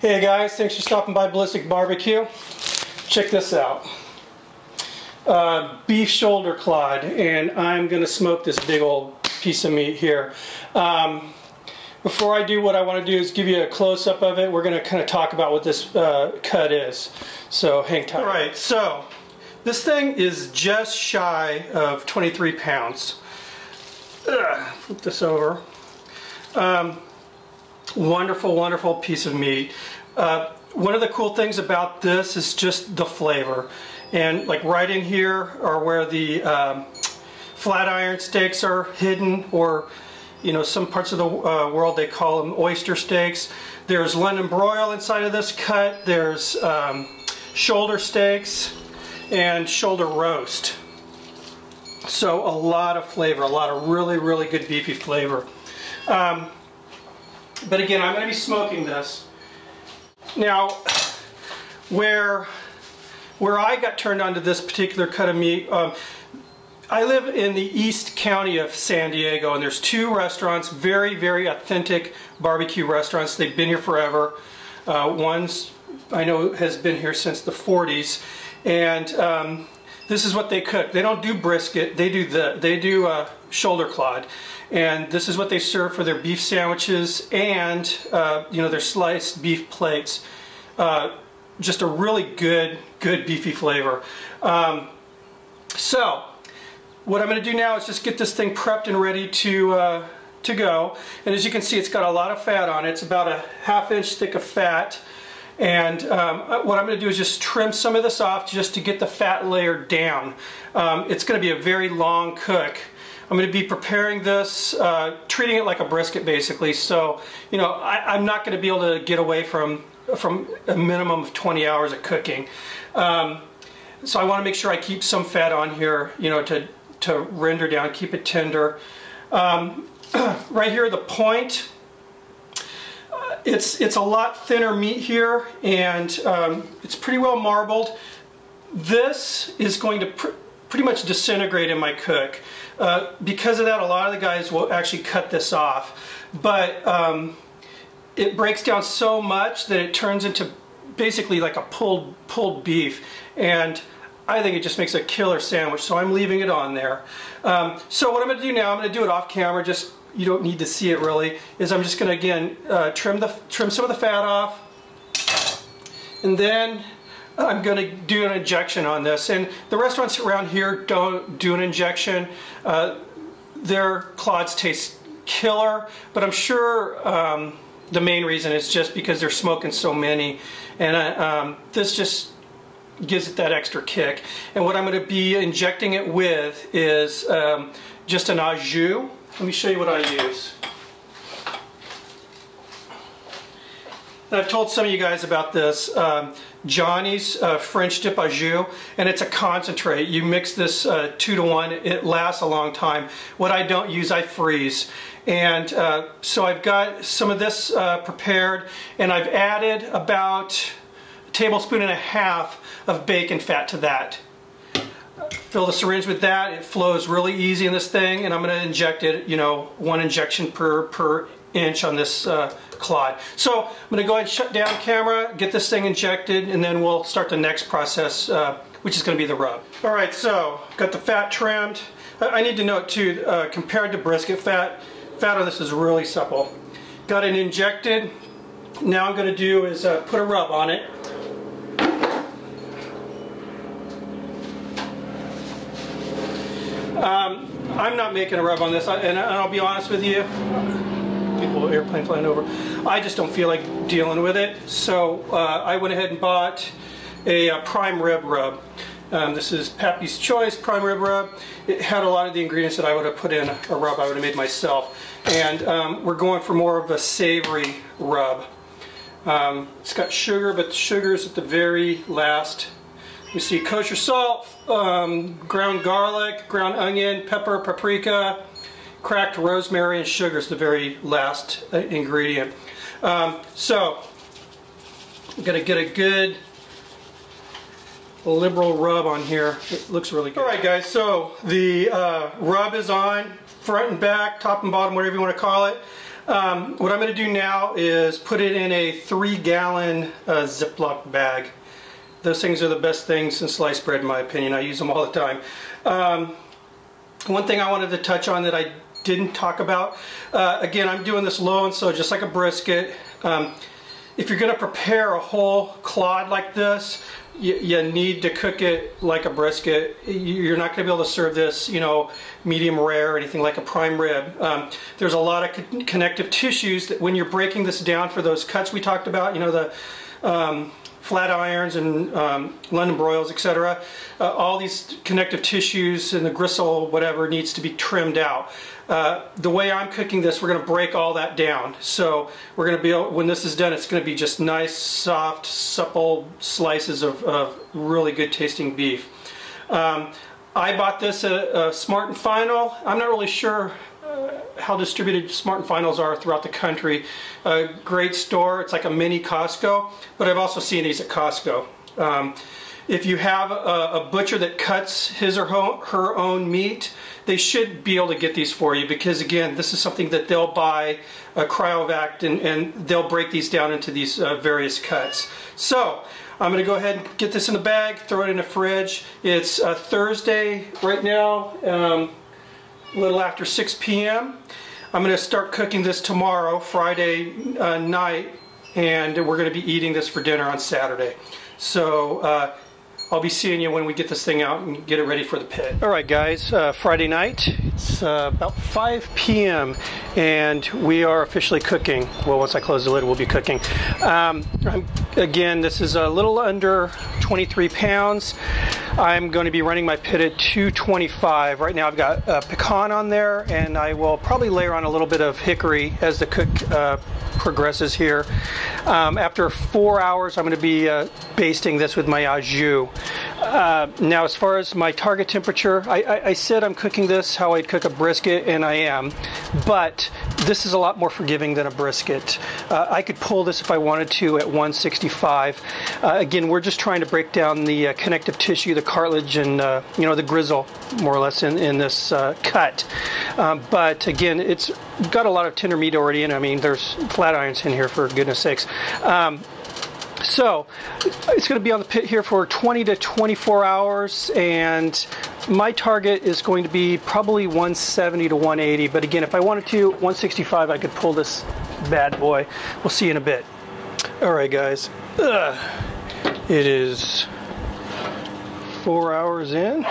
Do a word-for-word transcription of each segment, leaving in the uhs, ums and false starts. Hey guys, thanks for stopping by Ballistic B B Q. Check this out. Uh, beef shoulder clod, and I'm gonna smoke this big old piece of meat here. Um, before I do, what I want to do is give you a close-up of it. We're gonna kind of talk about what this uh, cut is, so hang tight. Alright, so this thing is just shy of twenty-three pounds. Ugh, flip this over. Um, wonderful, wonderful piece of meat. Uh, one of the cool things about this is just the flavor. And like right in here are where the um, flat iron steaks are hidden, or you know, some parts of the uh, world they call them oyster steaks. There's London broil inside of this cut. There's um, shoulder steaks and shoulder roast. So a lot of flavor, a lot of really, really good beefy flavor. Um, but again, I'm going to be smoking this. Now, where where I got turned on to this particular cut of meat, um, I live in the East County of San Diego, and there's two restaurants, very, very authentic barbecue restaurants. They've been here forever. Uh, one's, I know, has been here since the forties, and um, this is what they cook. They don't do brisket. They do the they do uh, shoulder clod, and this is what they serve for their beef sandwiches and uh, you know, their sliced beef plates. Uh, just a really good, good beefy flavor. Um, so what I'm going to do now is just get this thing prepped and ready to uh, to go. And as you can see, it's got a lot of fat on it. It's about a half inch thick of fat. And um, what I'm going to do is just trim some of this off just to get the fat layer down. Um, it's going to be a very long cook. I'm going to be preparing this, uh, treating it like a brisket basically, so you know, I, I'm not going to be able to get away from from a minimum of twenty hours of cooking. Um, so I want to make sure I keep some fat on here, you know, to, to render down, keep it tender. Um, right here, the point, uh, it's, it's a lot thinner meat here, and um, it's pretty well marbled. This is going to pr pretty much disintegrate in my cook. Uh, because of that, a lot of the guys will actually cut this off, but um, it breaks down so much that it turns into basically like a pulled pulled beef, and I think it just makes a killer sandwich, so I'm leaving it on there. Um, so what I'm going to do now, I'm going to do it off camera, just you don't need to see it really, is I'm just going to again uh, trim the trim some of the fat off, and then I'm going to do an injection on this. And the restaurants around here don't do an injection. Uh, their clods taste killer, but I'm sure um, the main reason is just because they're smoking so many, and I, um, this just gives it that extra kick. And what I'm going to be injecting it with is um, just an au jus. Let me show you what I use. And I've told some of you guys about this, um, Johnny's uh, French dip au jus, and it's a concentrate. You mix this uh, two to one, it lasts a long time. What I don't use, I freeze. And uh, so I've got some of this uh, prepared, and I've added about a tablespoon and a half of bacon fat to that. Fill the syringe with that, it flows really easy in this thing, and I'm gonna inject it, you know, one injection per, per inch on this uh, clod. So I'm going to go ahead and shut down camera, get this thing injected, and then we'll start the next process, uh, which is going to be the rub. Alright, so got the fat trimmed. I need to note too, uh, compared to brisket fat, fat on this is really supple. Got it injected. Now I'm going to do is uh, put a rub on it. Um, I'm not making a rub on this, and I'll be honest with you, people, airplane flying over. I just don't feel like dealing with it, so uh, I went ahead and bought a, a prime rib rub. Um, this is Pappy's Choice prime rib rub. It had a lot of the ingredients that I would have put in a rub I would have made myself, and um, we're going for more of a savory rub. Um, it's got sugar, but the sugar's at the very last. You see kosher salt, um, ground garlic, ground onion, pepper, paprika, cracked rosemary, and sugar is the very last uh, ingredient. Um, so I'm going to get a good liberal rub on here. It looks really good. Alright guys, so the uh, rub is on, front and back, top and bottom, whatever you want to call it. Um, what I'm going to do now is put it in a three gallon uh, Ziploc bag. Those things are the best things in sliced bread, in my opinion. I use them all the time. Um, one thing I wanted to touch on that I didn't talk about, uh, again, I'm doing this low and slow, just like a brisket. Um, if you're going to prepare a whole clod like this, you, you need to cook it like a brisket. You're not going to be able to serve this, you know, medium rare or anything like a prime rib. Um, there's a lot of con connective tissues that when you're breaking this down for those cuts we talked about, you know, the um, flat irons and um, London broils, et cetera. Uh, all these connective tissues and the gristle, whatever, needs to be trimmed out. Uh, the way I'm cooking this, we're going to break all that down. So we're going to be able, when this is done, it's going to be just nice, soft, supple slices of, of really good tasting beef. Um, I bought this at uh, Smart and Final. I'm not really sure uh, how distributed Smart and Finals are throughout the country. A great store. It's like a mini Costco, but I've also seen these at Costco. Um, if you have a, a butcher that cuts his or her own meat, they should be able to get these for you because, again, this is something that they'll buy, uh, cryovac, and, and they'll break these down into these uh, various cuts. So I'm going to go ahead and get this in the bag, throw it in the fridge. It's uh, Thursday right now, um, a little after six P M I'm going to start cooking this tomorrow, Friday uh, night, and we're going to be eating this for dinner on Saturday. So uh, I'll be seeing you when we get this thing out and get it ready for the pit. All right, guys, uh, Friday night, it's uh, about five P M and we are officially cooking. Well, once I close the lid, we'll be cooking. Um, I'm, again, this is a little under twenty-three pounds. I'm going to be running my pit at two twenty-five. Right now I've got uh, pecan on there, and I will probably layer on a little bit of hickory as the cook uh, progresses here. Um, after four hours, I'm going to be uh, basting this with my au jus. Uh, now, as far as my target temperature, I, I, I said I'm cooking this how I'd cook a brisket, and I am, but this is a lot more forgiving than a brisket. Uh, I could pull this if I wanted to at one sixty-five. Uh, again, we're just trying to break down the uh, connective tissue, the cartilage, and uh, you know, the gristle, more or less, in, in this uh, cut. Um, but again, it's got a lot of tender meat already in it. I mean, there's flat irons in here, for goodness sakes. Um, So it's going to be on the pit here for twenty to twenty-four hours, and my target is going to be probably one seventy to one eighty. But again, if I wanted to, one sixty-five, I could pull this bad boy. We'll see you in a bit. All right, guys. Ugh. It is four hours in.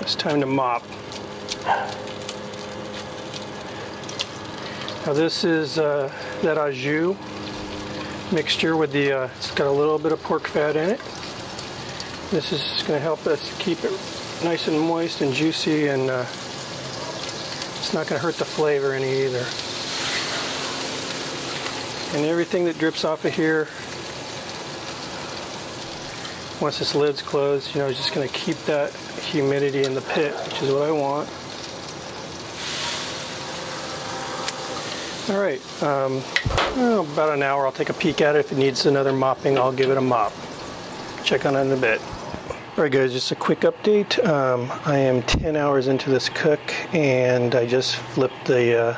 It's time to mop. Now this is uh, that au jus mixture with the, uh, it's got a little bit of pork fat in it. This is going to help us keep it nice and moist and juicy, and uh, it's not going to hurt the flavor any either. And everything that drips off of here, once this lid's closed, you know, it's just going to keep that humidity in the pit, which is what I want. All right, um, well, about an hour, I'll take a peek at it. If it needs another mopping, I'll give it a mop. Check on it in a bit. All right, guys, just a quick update. Um, I am ten hours into this cook, and I just flipped the uh,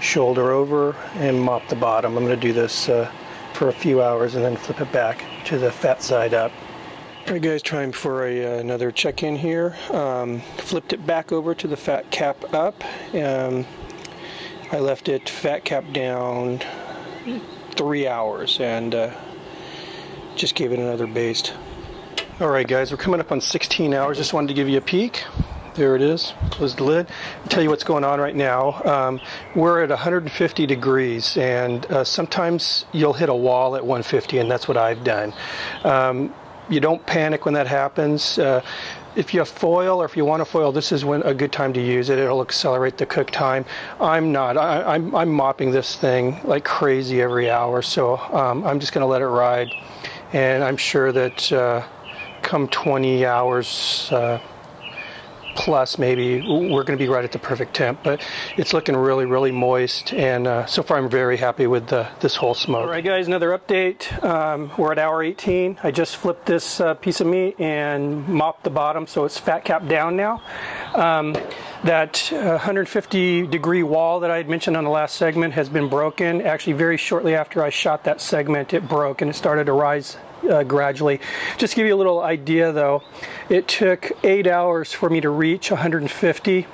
shoulder over and mopped the bottom. I'm gonna do this uh, for a few hours and then flip it back to the fat side up. All right, guys, time for a, uh, another check-in here. Um, flipped it back over to the fat cap up. Um, I left it fat cap down three hours and uh, just gave it another baste. All right, guys, we're coming up on sixteen hours. Just wanted to give you a peek. There it is. Close the lid. I'll tell you what's going on right now. Um, we're at one hundred fifty degrees, and uh, sometimes you'll hit a wall at one fifty, and that's what I've done. Um, you don't panic when that happens. Uh, If you have foil, or if you want to foil, this is when a good time to use it. It'll accelerate the cook time. I'm not. I, I'm, I'm mopping this thing like crazy every hour, so um, I'm just going to let it ride. And I'm sure that uh, come twenty hours uh, plus maybe, we're going to be right at the perfect temp. But it's looking really, really moist, and uh, so far I'm very happy with the, this whole smoke. All right, guys, another update. Um, we're at hour eighteen. I just flipped this uh, piece of meat and mopped the bottom, so it's fat cap down now. Um, that one hundred fifty degree wall that I had mentioned on the last segment has been broken. Actually, very shortly after I shot that segment, it broke and it started to rise Uh, gradually. Just to give you a little idea though, it took eight hours for me to reach one hundred fifty.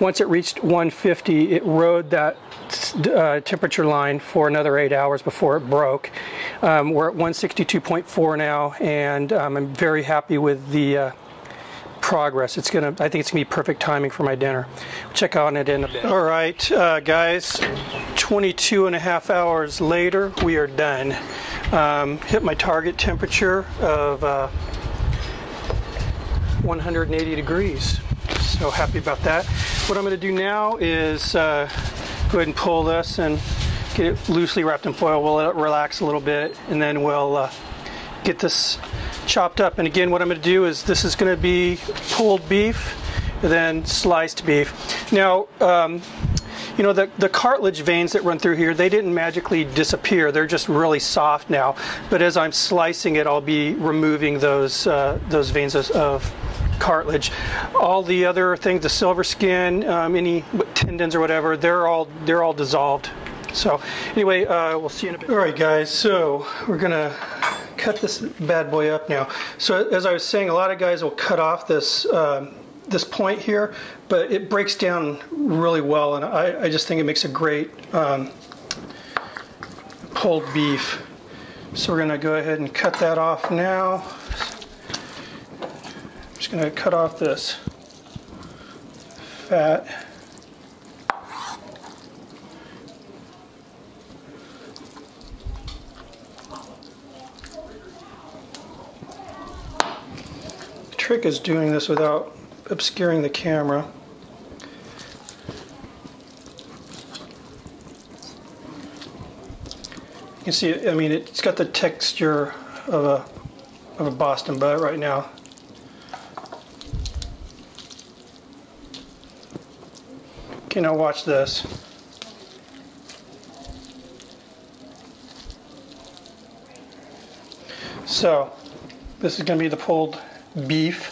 Once it reached one fifty, it rode that uh, temperature line for another eight hours before it broke. Um, we're at one sixty-two point four now, and um, I'm very happy with the uh, progress. It's gonna, I think it's gonna be perfect timing for my dinner. Check on it in a bit. All right, uh, guys, twenty-two and a half hours later, we are done. Um, hit my target temperature of uh, one hundred eighty degrees. So happy about that. What I'm gonna do now is uh, go ahead and pull this and get it loosely wrapped in foil. We'll let it relax a little bit, and then we'll uh, get this chopped up. And again, what I'm going to do is, this is going to be pulled beef and then sliced beef. Now, um, you know, the, the cartilage veins that run through here, they didn't magically disappear. They're just really soft now. But as I'm slicing it, I'll be removing those, uh, those veins of, of cartilage. All the other things, the silver skin, um, any tendons or whatever, they're all, they're all dissolved. So anyway, uh, we'll see you in a bit. All right, guys, so we're going to cut this bad boy up now. So as I was saying, a lot of guys will cut off this um, this point here, but it breaks down really well, and I, I just think it makes a great um, pulled beef. So we're gonna go ahead and cut that off now. I'm just gonna cut off this fat. Trick is doing this without obscuring the camera. You can see, I mean, it's got the texture of a, of a Boston butt right now. Okay, now watch this. So, this is going to be the pulled beef.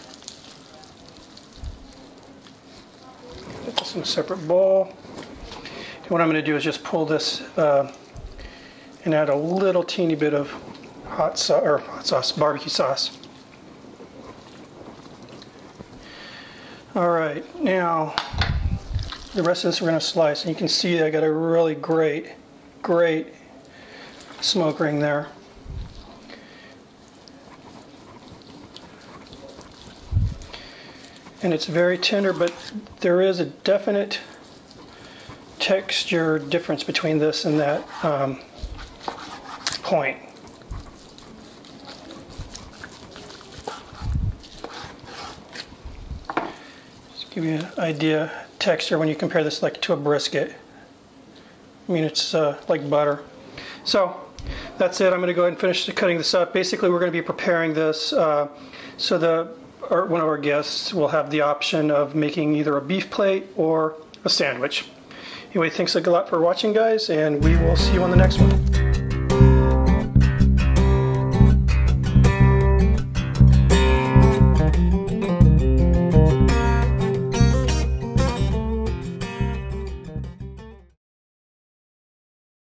Put this in a separate bowl. And what I'm going to do is just pull this uh, and add a little teeny bit of hot sauce, or hot sauce, barbecue sauce. All right, now the rest of this we're going to slice, and you can see I got a really great, great smoke ring there. And it's very tender, but there is a definite texture difference between this and that um, point. Just give you an idea of texture when you compare this like to a brisket. I mean, it's uh, like butter. So that's it. I'm going to go ahead and finish cutting this up. Basically, we're going to be preparing this uh, so the Or one of our guests will have the option of making either a beef plate or a sandwich. Anyway, thanks a lot for watching, guys, and we will see you on the next one.